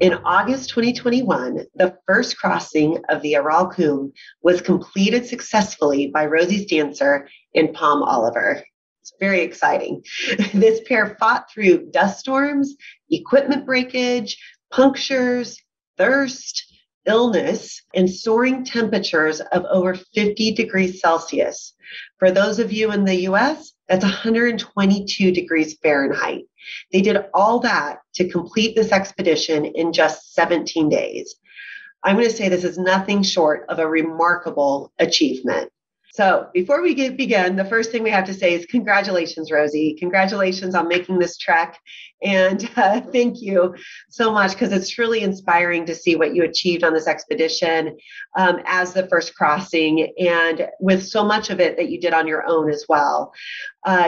In August 2021, the first crossing of the Aral Sea was completed successfully by Rosie Stancer and Pom Oliver. It's very exciting. This pair fought through dust storms, equipment breakage, punctures, thirst, illness, and soaring temperatures of over 50 degrees Celsius. For those of you in the U.S., that's 122 degrees Fahrenheit. They did all that to complete this expedition in just 17 days. I'm going to say this is nothing short of a remarkable achievement. So before we begin, the first thing we have to say is congratulations, Rosie. Congratulations on making this trek. And thank you so much, because it's truly inspiring to see what you achieved on this expedition as the first crossing, and with so much of it that you did on your own as well.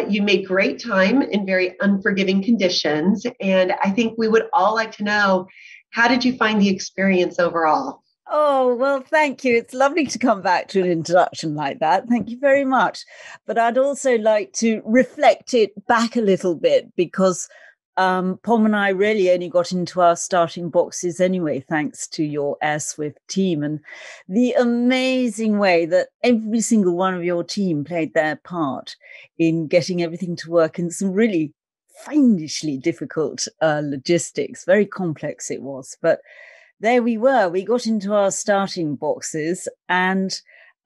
You made great time in very unforgiving conditions. And I think we would all like to know, how did you find the experience overall? Oh, well, thank you. It's lovely to come back to an introduction like that. Thank you very much. But I'd also like to reflect it back a little bit, because Pom and I really only got into our starting boxes anyway, thanks to your AirSwift team and the amazing way that every single one of your team played their part in getting everything to work in some really fiendishly difficult logistics. Very complex it was, but there we were. We got into our starting boxes, and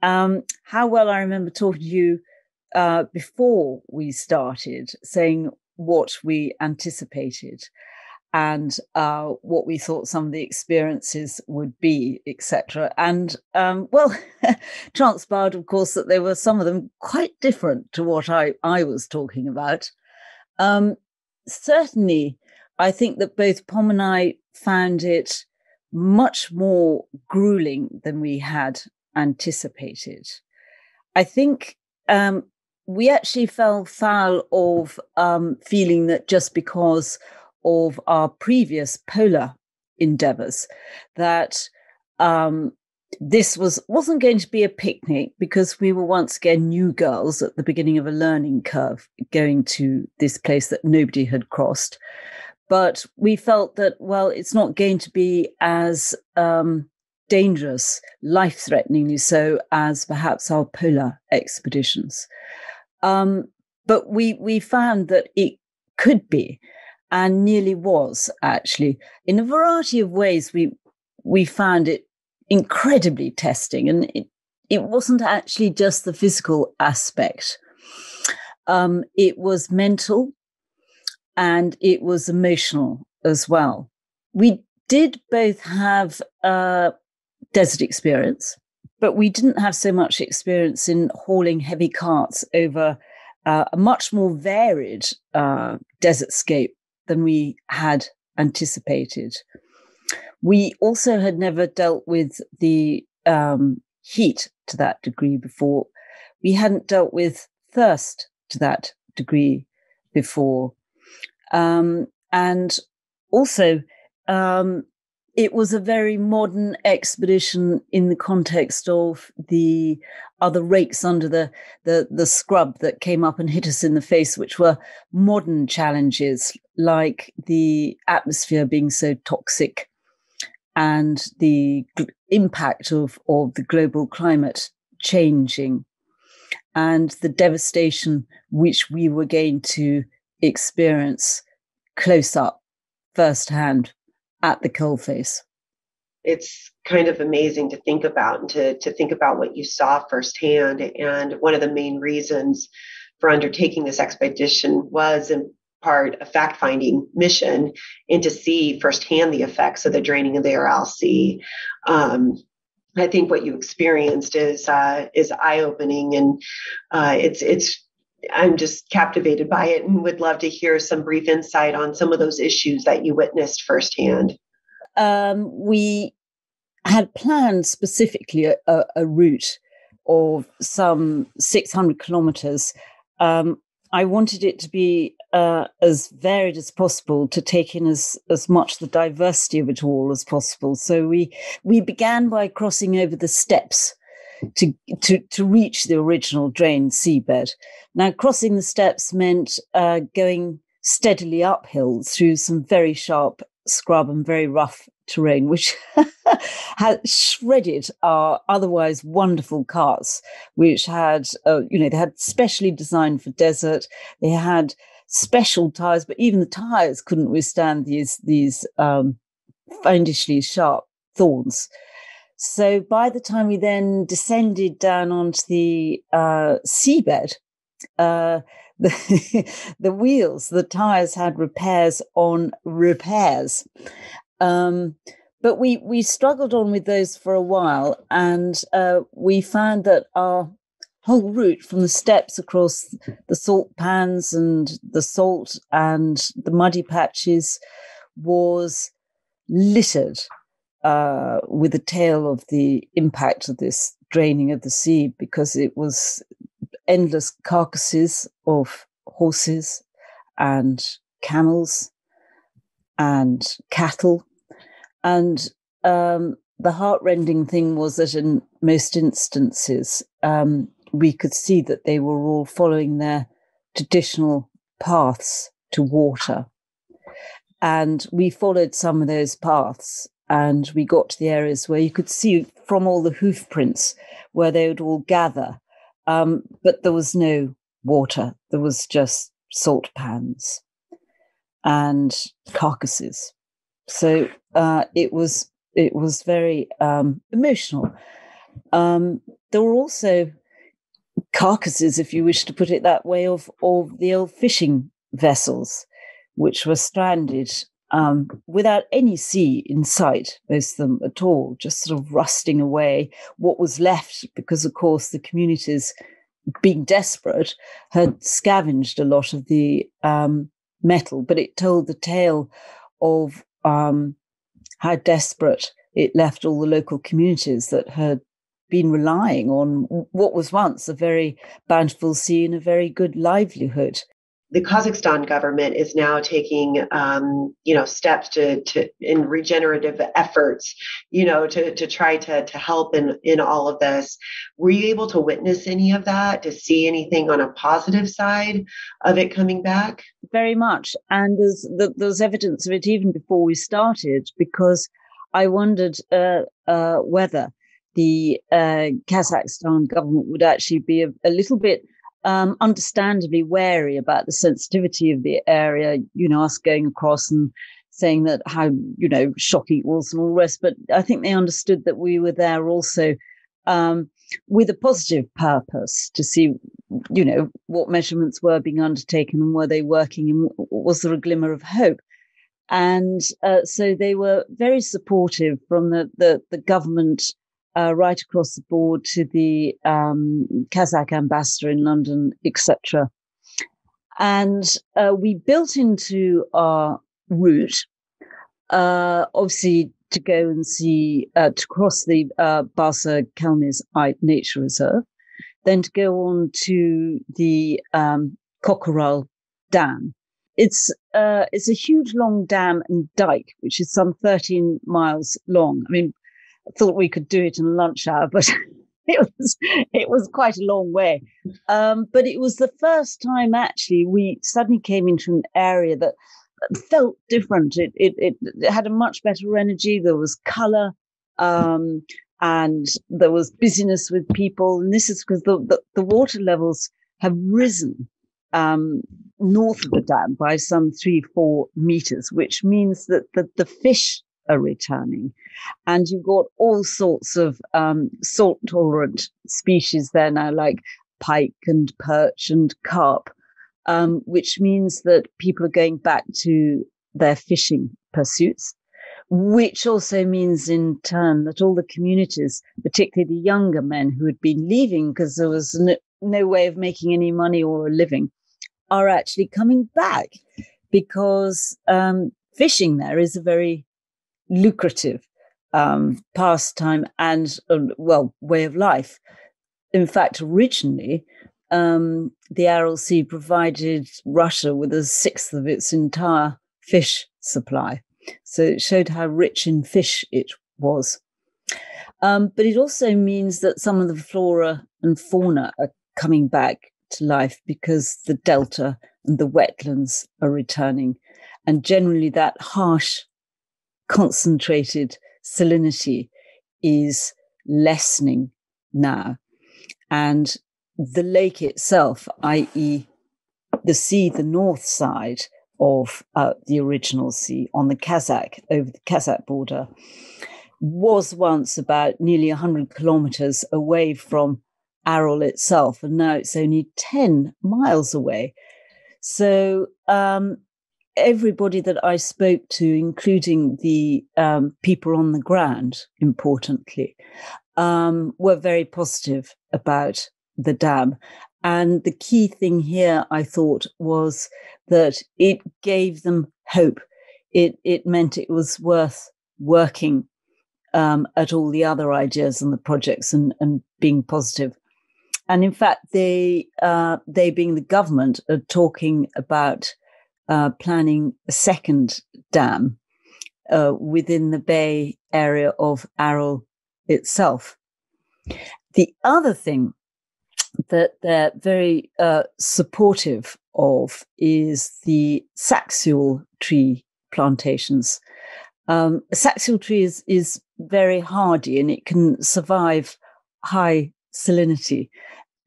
how well I remember talking to you before we started, saying what we anticipated and what we thought some of the experiences would be, etc. And, well, transpired, of course, that there were some of them quite different to what I was talking about. Certainly, I think that both Pom and I found it much more grueling than we had anticipated. I think we actually fell foul of feeling that just because of our previous polar endeavors, that this wasn't going to be a picnic, because we were once again new girls at the beginning of a learning curve going to this place that nobody had crossed. But we felt that, well, it's not going to be as dangerous, life-threateningly so, as perhaps our polar expeditions. But we found that it could be, and nearly was, actually. In a variety of ways, we found it incredibly testing, and it wasn't actually just the physical aspect. It was mental. And it was emotional as well. We did both have desert experience, but we didn't have so much experience in hauling heavy carts over a much more varied desertscape than we had anticipated. We also had never dealt with the heat to that degree before. We hadn't dealt with thirst to that degree before. And also, it was a very modern expedition in the context of the other rakes under the scrub that came up and hit us in the face, which were modern challenges, like the atmosphere being so toxic and the impact of the global climate changing and the devastation which we were going to experience close up, firsthand, at the coalface. It's kind of amazing to think about, and to think about what you saw firsthand. And one of the main reasons for undertaking this expedition was in part a fact-finding mission, and to see firsthand the effects of the draining of the Aral Sea. I think what you experienced is eye-opening, and I'm just captivated by it, and would love to hear some brief insight on some of those issues that you witnessed firsthand. We had planned specifically a route of some 600 kilometers. I wanted it to be as varied as possible, to take in as much the diversity of it all as possible. So we began by crossing over the steppes to reach the original drained seabed. Now, crossing the steps meant going steadily uphill through some very sharp scrub and very rough terrain, which had shredded our otherwise wonderful carts, which had, they had specially designed for desert. They had special tires, but even the tires couldn't withstand these fiendishly sharp thorns. So by the time we then descended down onto the seabed, the wheels, the tires had repairs on repairs. But we struggled on with those for a while, and we found that our whole route from the steps across the salt pans and the salt and the muddy patches was littered with the tale of the impact of this draining of the sea, because it was endless carcasses of horses and camels and cattle. And the heartrending thing was that in most instances, we could see that they were all following their traditional paths to water. And we followed some of those paths, and we got to the areas where you could see from all the hoof prints where they would all gather. But there was no water. There was just salt pans and carcasses. So it was very emotional. There were also carcasses, if you wish to put it that way, of the old fishing vessels, which were stranded without any sea in sight, most of them at all, just sort of rusting away. What was left, because, of course, the communities, being desperate, had scavenged a lot of the metal, but it told the tale of how desperate it left all the local communities that had been relying on what was once a very bountiful sea and a very good livelihood. The Kazakhstan government is now taking, steps in regenerative efforts, to try to help in all of this. Were you able to witness any of that, to see anything on a positive side of it coming back? Very much. And there's evidence of it even before we started, because I wondered whether the Kazakhstan government would actually be a little bit understandably wary about the sensitivity of the area, us going across and saying that how, shock equals and all the rest. But I think they understood that we were there also with a positive purpose to see, what measurements were being undertaken and were they working and was there a glimmer of hope. And so they were very supportive from the government right across the board to the Kazakh ambassador in London, etc. And we built into our route, obviously, to go and see, to cross the Barsa-Kelmiz-Ite Nature Reserve, then to go on to the Kokoral Dam. It's a huge, long dam and dike, which is some 13 miles long. I mean, I thought we could do it in lunch hour, but it was quite a long way. But it was the first time, actually, we suddenly came into an area that felt different. It had a much better energy. There was colour, and there was busyness with people. And this is because the water levels have risen north of the dam by some 3-4 meters, which means that the fish are returning, and you've got all sorts of salt tolerant species there now, like pike and perch and carp, which means that people are going back to their fishing pursuits, which also means in turn that all the communities, particularly the younger men who had been leaving because there was no way of making any money or a living, are actually coming back, because fishing there is a very lucrative pastime and way of life. In fact, originally, the Aral Sea provided Russia with 1/6 of its entire fish supply. So it showed how rich in fish it was. But it also means that some of the flora and fauna are coming back to life, because the delta and the wetlands are returning. And generally that harsh concentrated salinity is lessening now. And the lake itself, i.e. the sea, the north side of the original sea on the Kazakh, over the Kazakh border, was once about nearly 100 kilometers away from Aral itself, and now it's only 10 miles away. So everybody that I spoke to, including the people on the ground, importantly, were very positive about the dam. And the key thing here, I thought, was that it gave them hope. It meant it was worth working at all the other ideas and the projects and being positive. And in fact, they being the government, are talking about planning a second dam within the bay area of Aral itself. The other thing that they're very supportive of is the saxaul tree plantations. A saxaul tree is very hardy, and it can survive high salinity.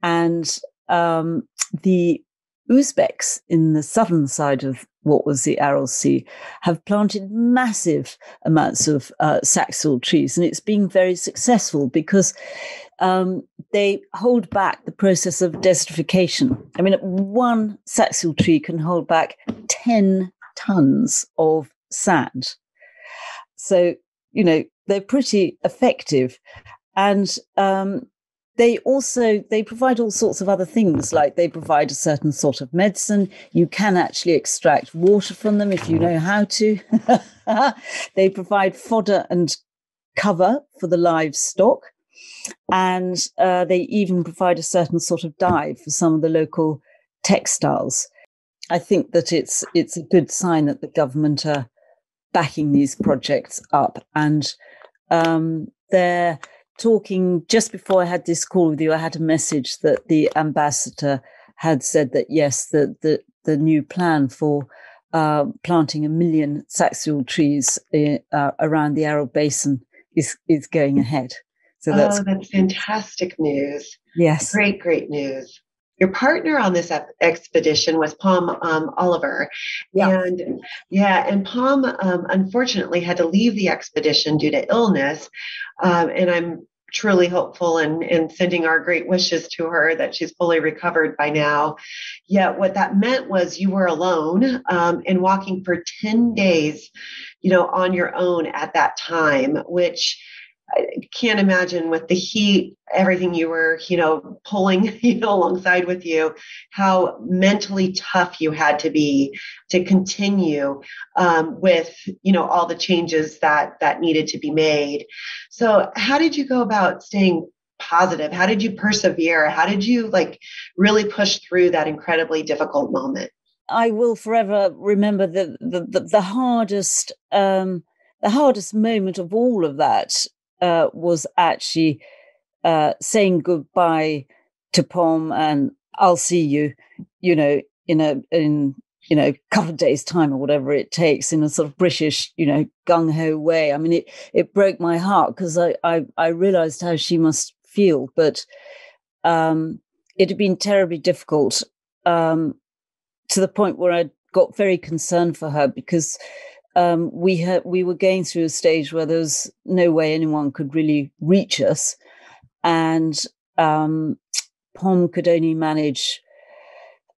And the Uzbeks in the southern side of what was the Aral Sea have planted massive amounts of saxaul trees, and it's been very successful because they hold back the process of desertification. I mean, one saxaul tree can hold back 10 tons of sand. So, you know, they're pretty effective. And They provide all sorts of other things, like they provide a certain sort of medicine. You can actually extract water from them if you know how to. They provide fodder and cover for the livestock. And they even provide a certain sort of dye for some of the local textiles. I think that it's a good sign that the government are backing these projects up. And they're talking, just before I had this call with you, I had a message that the ambassador had said that, yes, the new plan for planting 1 million saxaul trees around the Aral Basin is going ahead. So that's fantastic news. Yes. Great news. Your partner on this expedition was Pom Oliver. Yeah. And Pom unfortunately had to leave the expedition due to illness. And I'm truly hopeful and sending our great wishes to her that she's fully recovered by now. Yet what that meant was you were alone and walking for 10 days, you know, on your own at that time, which I can't imagine, with the heat, everything you were, you know, pulling, you know, alongside with you, how mentally tough you had to be to continue with, you know, all the changes that needed to be made. So how did you go about staying positive? How did you persevere? How did you really push through that incredibly difficult moment? I will forever remember the hardest moment of all of that. Was actually saying goodbye to Pom and I'll see you, you know, in a couple of days' time or whatever it takes, in a sort of British, you know, gung ho way. I mean, it broke my heart because I realised how she must feel, but it had been terribly difficult to the point where I got very concerned for her because. We were going through a stage where there was no way anyone could really reach us, and Pom could only manage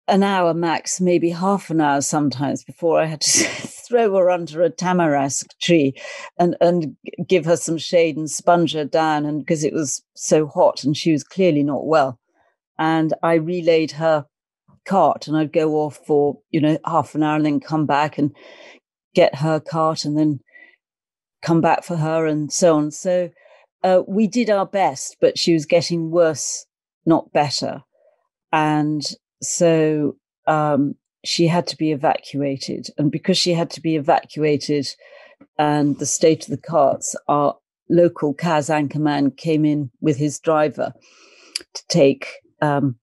an hour max, maybe half an hour sometimes, before I had to throw her under a tamarisk tree and give her some shade and sponge her down, and because it was so hot and she was clearly not well. And I relayed her cart, and I'd go off for, you know, half an hour and then come back and get her cart and then come back for her and so on. So we did our best, but she was getting worse, not better. And so she had to be evacuated. And because she had to be evacuated and the state of the carts, our local CAS anchorman came in with his driver to take Pom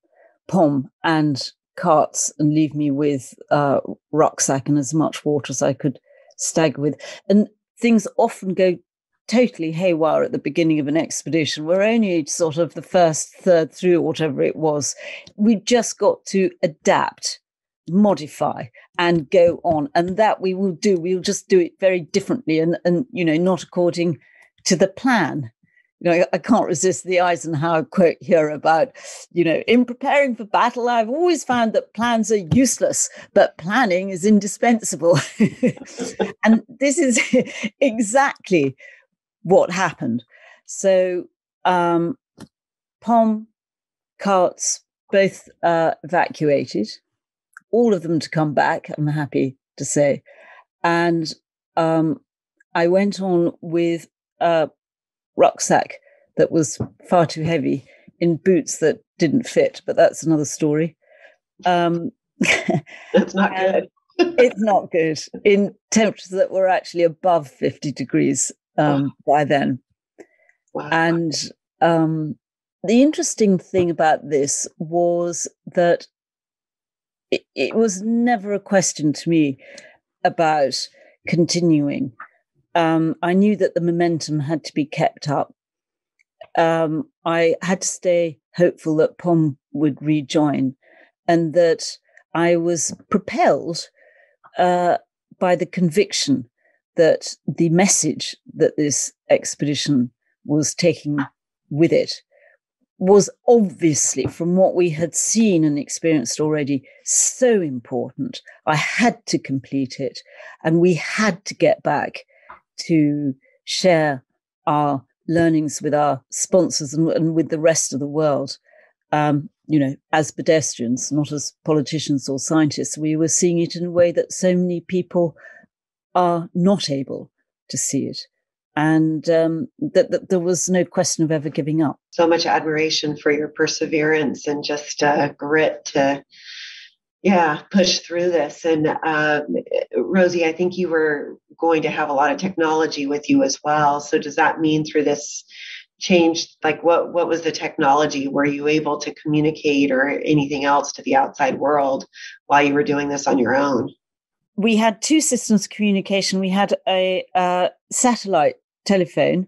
and carts and leave me with rucksack and as much water as I could stagger with. And things often go totally haywire at the beginning of an expedition. We're only sort of the first third through, whatever it was. We just got to adapt, modify, and go on. And that we will do. We'll just do it very differently and you know, not according to the plan. You know, I can't resist the Eisenhower quote here about, you know, in preparing for battle, I've always found that plans are useless, but planning is indispensable. And this is exactly what happened. So Pom carts both evacuated, all of them to come back, I'm happy to say. And I went on with rucksack that was far too heavy in boots that didn't fit, but that's another story. That's not good. It's not good in temperatures that were actually above 50 degrees by then. Wow. And the interesting thing about this was that it was never a question to me about continuing. I knew that the momentum had to be kept up. I had to stay hopeful that Pom would rejoin and that I was propelled by the conviction that the message that this expedition was taking with it was obviously, from what we had seen and experienced already, so important. I had to complete it and we had to get back to share our learnings with our sponsors and with the rest of the world, you know, as pedestrians, not as politicians or scientists. We were seeing it in a way that so many people are not able to see it. And that there was no question of ever giving up. So much admiration for your perseverance and just grit to push through this. And Rosie, I think you were going to have a lot of technology with you as well. So does that mean through this change, like what was the technology? Were you able to communicate or anything else to the outside world while you were doing this on your own? We had two systems of communication. We had a satellite telephone,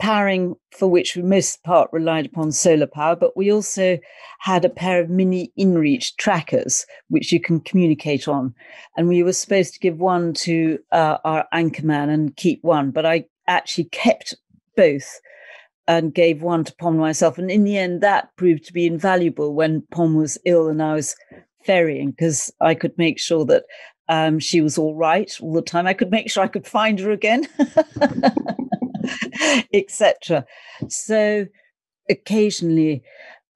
powering for which we most part relied upon solar power, but we also had a pair of mini inReach trackers which you can communicate on, and we were supposed to give one to our anchorman and keep one, but I actually kept both and gave one to Pom myself, and in the end that proved to be invaluable when Pom was ill and I was ferrying, because I could make sure that she was all right all the time. I could make sure I could find her again. etc. So occasionally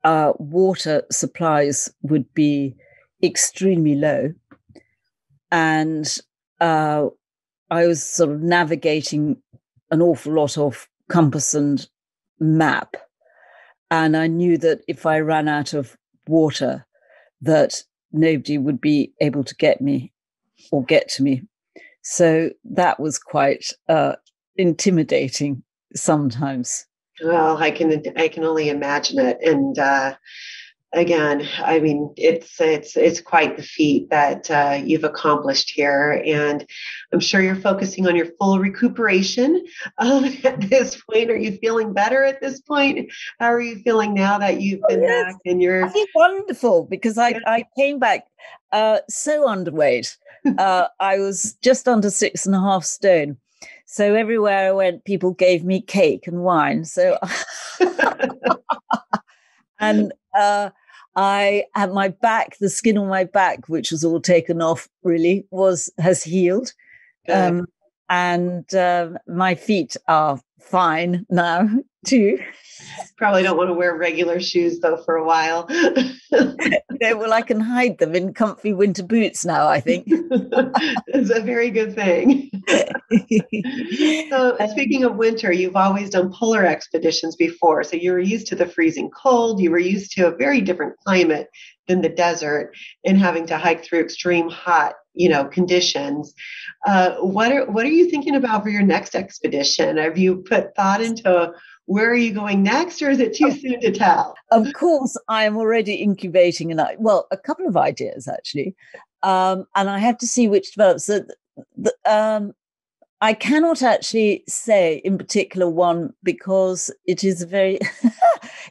water supplies would be extremely low, and I was sort of navigating an awful lot of compass and map, and I knew that if I ran out of water that nobody would be able to get me or get to me. So that was quite intimidating sometimes. Well, I can only imagine it. And again, I mean, it's quite the feat that you've accomplished here. And I'm sure you're focusing on your full recuperation at this point. Are you feeling better at this point? How are you feeling now that you've been back? And you're, I think, wonderful, because I came back so underweight. I was just under 6.5 stone. So everywhere I went, people gave me cake and wine. So, and I had my back, the skin on my back, which was all taken off, really, has healed. And my feet are fine now, too. Probably don't want to wear regular shoes, though, for a while. Well, I can hide them in comfy winter boots now, I think. It's a very good thing. So speaking of winter, you've always done polar expeditions before. So you were used to the freezing cold. You were used to a very different climate than the desert and having to hike through extreme hot, you know, conditions. What are you thinking about for your next expedition? Have you put thought into where are you going next, or is it too soon to tell? Of course, I am already incubating a couple of ideas, actually. And I have to see which develops. So I cannot actually say in particular one, because it is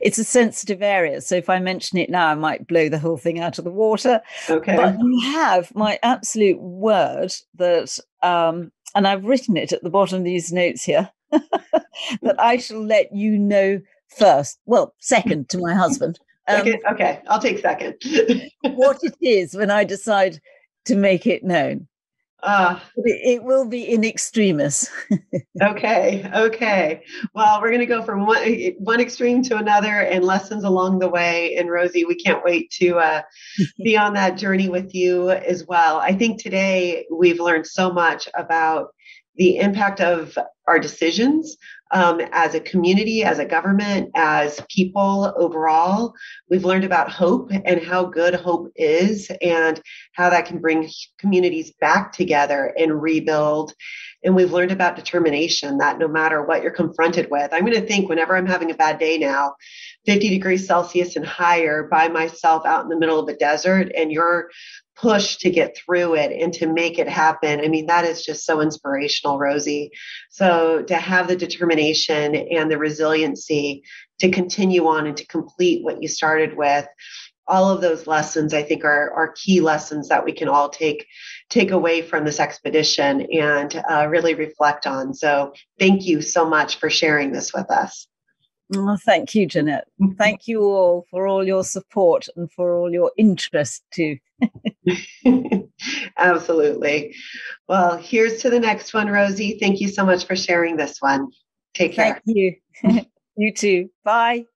it's a sensitive area. So if I mention it now, I might blow the whole thing out of the water. Okay. But you have my absolute word that, and I've written it at the bottom of these notes here, that I shall let you know first. Well, second to my husband. Okay, I'll take second. what it is when I decide to make it known. It will be in extremis. Okay. Well, we're going to go from one extreme to another, and lessons along the way. And Rosie, we can't wait to be on that journey with you as well. I think today we've learned so much about the impact of our decisions as a community, as a government, as people overall. We've learned about hope and how good hope is and how that can bring communities back together and rebuild. And we've learned about determination, that no matter what you're confronted with, I'm going to think whenever I'm having a bad day now, 50 degrees Celsius and higher by myself out in the middle of a desert, and you're push to get through it and to make it happen. I mean, that is just so inspirational, Rosie. So to have the determination and the resiliency to continue on and to complete what you started with, all of those lessons, I think, are key lessons that we can all take away from this expedition and really reflect on. So thank you so much for sharing this with us. Well, thank you, Jeanette. Thank you all for all your support and for all your interest too. Absolutely. Well, here's to the next one, Rosie. Thank you so much for sharing this one. Take care. Thank you. You too. Bye.